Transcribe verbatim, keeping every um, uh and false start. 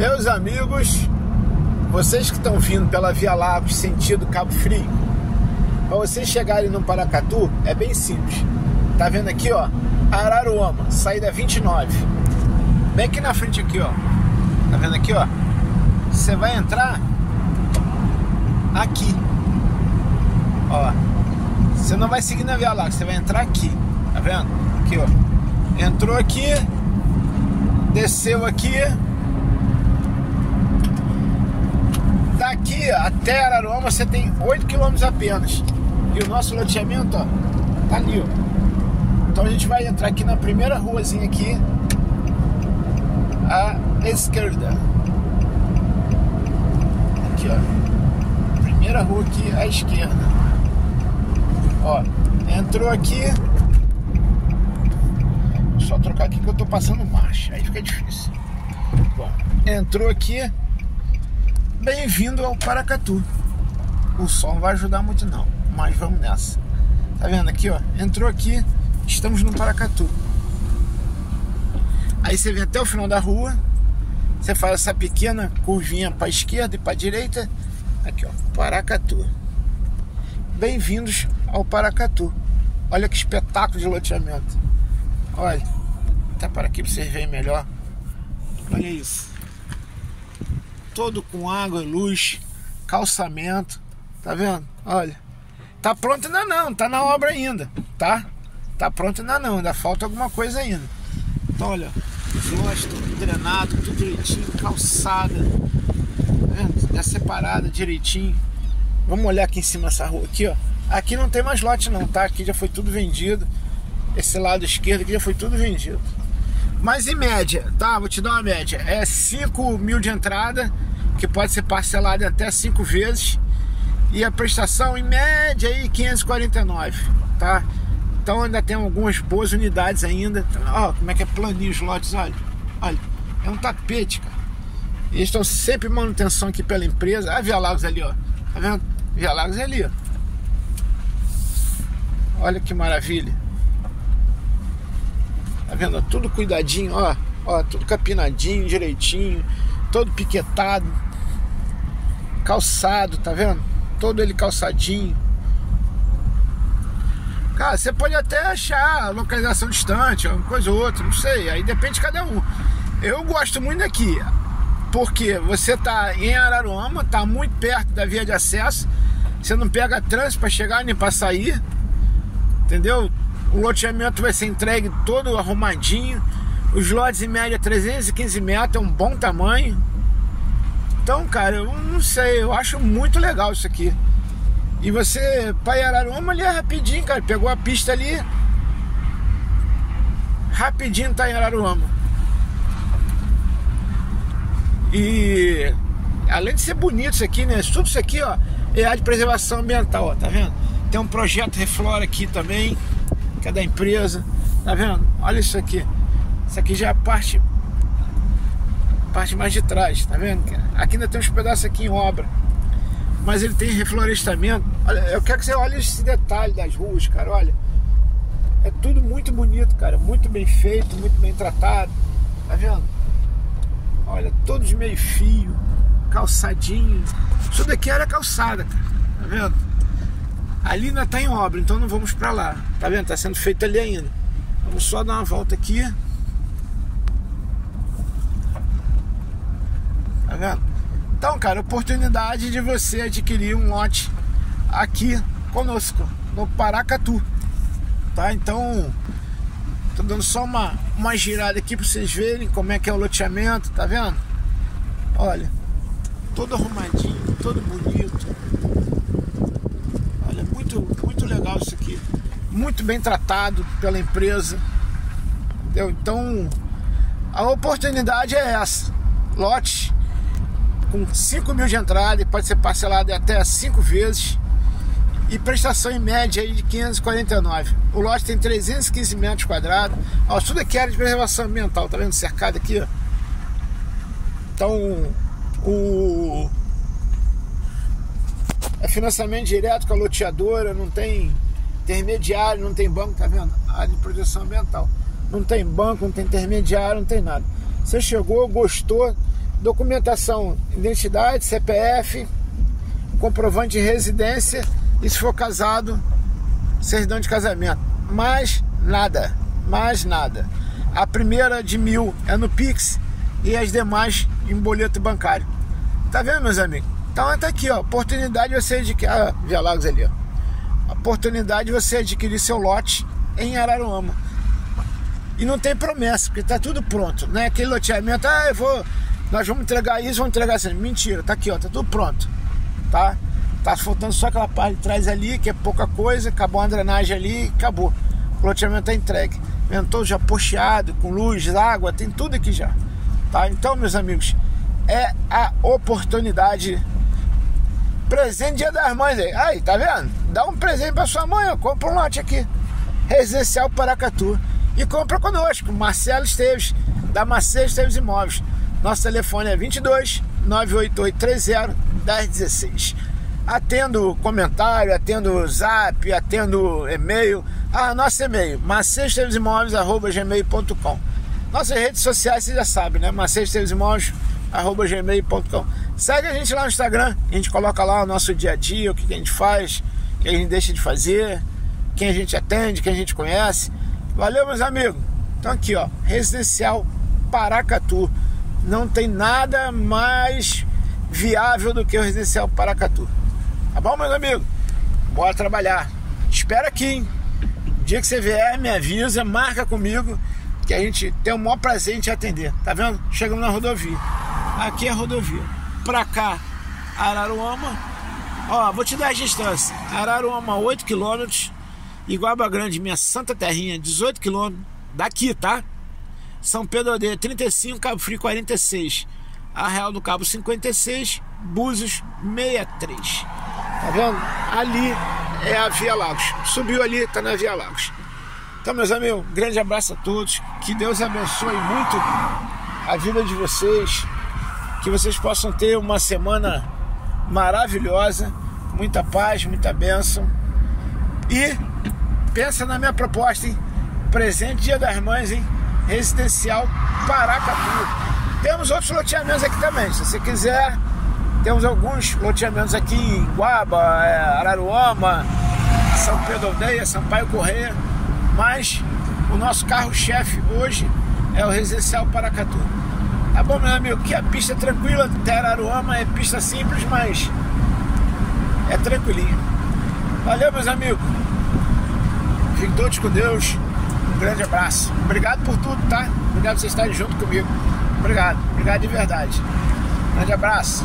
Meus amigos, vocês que estão vindo pela Via Lago, sentido Cabo Frio, para vocês chegarem no Paracatu, é bem simples. Tá vendo aqui, ó, Araruama, saída vinte e nove. Bem aqui na frente aqui, ó. Tá vendo aqui, ó? Você vai entrar aqui. Ó. Você não vai seguir na Via Lago, você vai entrar aqui. Tá vendo? Aqui, ó. Entrou aqui, desceu aqui. Daqui até Araruama você tem oito quilômetros apenas. E o nosso loteamento, ó, tá ali, ó. Então a gente vai entrar aqui na primeira ruazinha aqui, à esquerda. Aqui, ó. Primeira rua aqui à esquerda. Ó, entrou aqui. Só trocar aqui que eu tô passando marcha, aí fica difícil. Bom, entrou aqui. Bem-vindo ao Paracatu. O sol não vai ajudar muito não, mas vamos nessa. Tá vendo aqui, ó? Entrou aqui, estamos no Paracatu. Aí você vem até o final da rua, você faz essa pequena curvinha para esquerda e para direita. Aqui, ó, Paracatu. Bem-vindos ao Paracatu. Olha que espetáculo de loteamento. Olha, tá para aqui para vocês verem melhor. Olha isso. Todo com água, luz, calçamento, tá vendo? Olha, tá pronto ainda não, tá na obra ainda, tá? Tá pronto ainda não, ainda falta alguma coisa ainda. Então olha, flores, tudo drenado, tudo direitinho, calçada, tá vendo? Já separada direitinho. Vamos olhar aqui em cima essa rua aqui, ó. Aqui não tem mais lote não, tá? Aqui já foi tudo vendido. Esse lado esquerdo aqui já foi tudo vendido. Mas em média, tá? Vou te dar uma média. É cinco mil de entrada, que pode ser parcelado até cinco vezes, e a prestação em média aí quinhentos e quarenta e nove, tá? Então ainda tem algumas boas unidades ainda. Ó, como é que é planinho os lotes, olha. Olha, é um tapete, cara. Eles estão sempre em manutenção aqui pela empresa. Ah, Via Lagos ali, ó. Tá vendo? Via Lagos é ali, ó. Olha que maravilha. Tá vendo? Tudo cuidadinho, ó, ó, tudo capinadinho, direitinho, todo piquetado, calçado, tá vendo? Todo ele calçadinho. Cara, você pode até achar localização distante, uma coisa ou outra, não sei, aí depende de cada um. Eu gosto muito daqui, porque você tá em Araruama, tá muito perto da via de acesso, você não pega trânsito para chegar nem para sair, entendeu? O loteamento vai ser entregue todo arrumadinho. Os lotes em média trezentos e quinze metros, é um bom tamanho. Então, cara, eu não sei, eu acho muito legal isso aqui. E você, para Araruama ali é rapidinho, cara. Pegou a pista ali, rapidinho tá em Araruama. E além de ser bonito isso aqui, né? Tudo isso aqui, ó, é área de preservação ambiental, ó, tá vendo? Tem um projeto Reflora aqui também, que é da empresa, tá vendo? Olha isso aqui. Isso aqui já é a parte, parte mais de trás, tá vendo? Aqui ainda tem uns pedaços aqui em obra, mas ele tem reflorestamento. Olha, eu quero que você olhe esse detalhe das ruas, cara, olha. É tudo muito bonito, cara. Muito bem feito, muito bem tratado. Tá vendo? Olha, todos meio fio, calçadinho. Isso daqui era calçada, cara. Tá vendo? Ali ainda está em obra, então não vamos para lá. Tá vendo? Tá sendo feito ali ainda. Vamos só dar uma volta aqui. Tá vendo? Então, cara, oportunidade de você adquirir um lote aqui conosco, no Paracatu. Tá? Então, tô dando só uma, uma girada aqui para vocês verem como é que é o loteamento. Tá vendo? Olha, todo arrumadinho, todo bonito. Muito, muito legal isso aqui, muito bem tratado pela empresa, entendeu? Então a oportunidade é essa, lote com cinco mil de entrada e pode ser parcelado até cinco vezes e prestação em média aí de quinhentos e quarenta e nove. O lote tem trezentos e quinze metros quadrados. Ó, tudo aqui é área de preservação ambiental, tá vendo? Cercado aqui, ó. Então o é financiamento direto com a loteadora, não tem intermediário, não tem banco, tá vendo? A área de proteção ambiental. Não tem banco, não tem intermediário, não tem nada. Você chegou, gostou, documentação, identidade, C P F, comprovante de residência e, se for casado, certidão de casamento. Mais nada, mais nada. A primeira de mil é no Pix e as demais em boleto bancário. Tá vendo, meus amigos? Então tá aqui, ó, oportunidade de você adquirir... Ah, Via Lagos ali, ó. Oportunidade de você adquirir seu lote em Araruama. E não tem promessa, porque tá tudo pronto, né? Aquele loteamento, ah, eu vou... Nós vamos entregar isso, vamos entregar isso. Mentira, tá aqui, ó, tá tudo pronto, tá? Tá faltando só aquela parte de trás ali, que é pouca coisa, acabou a drenagem ali, acabou. O loteamento tá entregue. Ventou já posteado, com luz, água, tem tudo aqui já, tá? Então, meus amigos, é a oportunidade. Presente dia das mães aí. Aí, tá vendo? Dá um presente pra sua mãe, ó, compra um lote aqui. Residencial Paracatu. E compra conosco, Marcelo Esteves, da Marcelo Esteves Imóveis. Nosso telefone é vinte e dois, nove oito oito, três zero, um zero um seis. Atendo comentário, atendo zap, atendo e-mail. Ah, nosso e-mail, marcelo esteves imóveis arroba gmail ponto com. Nossas redes sociais, você já sabe, né? marcelo esteves imóveis arroba gmail ponto com. Segue a gente lá no Instagram, a gente coloca lá o nosso dia a dia, o que a gente faz, o que a gente deixa de fazer, quem a gente atende, quem a gente conhece. Valeu, meus amigos. Então aqui, ó, Residencial Paracatu. Não tem nada mais viável do que o Residencial Paracatu. Tá bom, meus amigos? Bora trabalhar. Espera aqui, hein? O dia que você vier, me avisa, marca comigo, que a gente tem o maior prazer em te atender. Tá vendo? Chegamos na rodovia. Aqui é a rodovia. Pra cá, Araruama. Ó, vou te dar a distância. Araruama, oito quilômetros. Iguaba Grande, minha santa terrinha, dezoito quilômetros. Daqui, tá? São Pedro da Aldeia, trinta e cinco, Cabo Frio, quarenta e seis, Arraial do Cabo, cinquenta e seis, Búzios, sessenta e três. Tá vendo? Ali é a Via Lagos. Subiu ali, tá na Via Lagos. Então, meus amigos, grande abraço a todos. Que Deus abençoe muito a vida de vocês. Que vocês possam ter uma semana maravilhosa. Muita paz, muita bênção. E pensa na minha proposta, hein? Presente dia das mães, hein? Residencial Paracatu. Temos outros loteamentos aqui também, se você quiser. Temos alguns loteamentos aqui em Iguaba, Araruama, São Pedro da Aldeia, Sampaio Correia. Mas o nosso carro-chefe hoje é o Residencial Paracatu. Tá bom, meu amigo? Que a pista é tranquila de Araruama, é pista simples, mas é tranquilinha. Valeu, meus amigos. Fiquem todos com Deus. Um grande abraço. Obrigado por tudo, tá? Obrigado por vocês estarem junto comigo. Obrigado. Obrigado de verdade. Um grande abraço.